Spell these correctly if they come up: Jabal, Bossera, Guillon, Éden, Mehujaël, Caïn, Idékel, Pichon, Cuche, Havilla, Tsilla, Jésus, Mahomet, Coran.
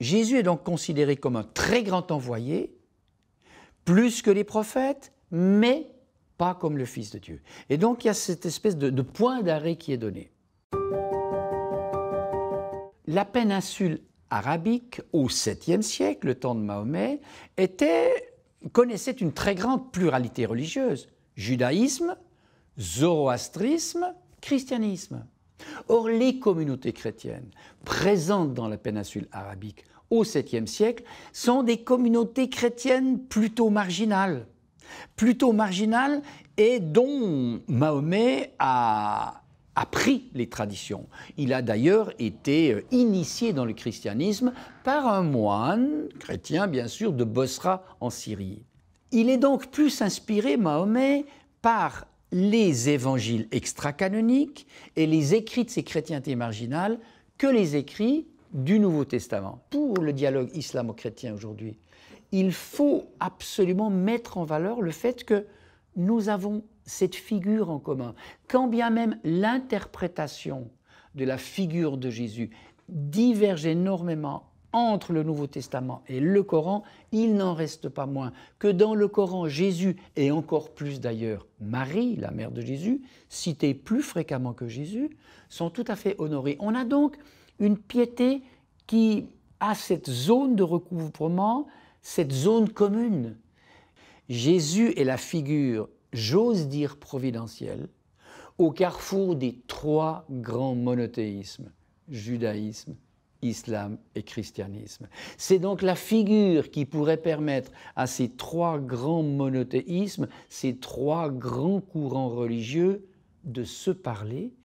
Jésus est donc considéré comme un très grand envoyé, plus que les prophètes, mais pas comme le Fils de Dieu. Et donc il y a cette espèce de point d'arrêt qui est donné. La péninsule arabique, au 7e siècle, le temps de Mahomet, connaissait une très grande pluralité religieuse. Judaïsme, zoroastrisme, christianisme. Or, les communautés chrétiennes présentes dans la péninsule arabique au 7e siècle sont des communautés chrétiennes plutôt marginales et dont Mahomet a appris les traditions. Il a d'ailleurs été initié dans le christianisme par un moine chrétien, bien sûr, de Bossera en Syrie. Il est donc plus inspiré, Mahomet, par les évangiles extra-canoniques et les écrits de ces chrétientés marginales que les écrits du Nouveau Testament. Pour le dialogue islamo-chrétien aujourd'hui, il faut absolument mettre en valeur le fait que nous avons cette figure en commun, quand bien même l'interprétation de la figure de Jésus diverge énormément entre le Nouveau Testament et le Coran, il n'en reste pas moins que dans le Coran, Jésus, et encore plus d'ailleurs Marie, la mère de Jésus, citée plus fréquemment que Jésus, sont tout à fait honorées. On a donc une piété qui a cette zone de recouvrement, cette zone commune. Jésus est la figure, j'ose dire providentielle, au carrefour des trois grands monothéismes, judaïsme, islam et christianisme. C'est donc la figure qui pourrait permettre à ces trois grands monothéismes, ces trois grands courants religieux de se parler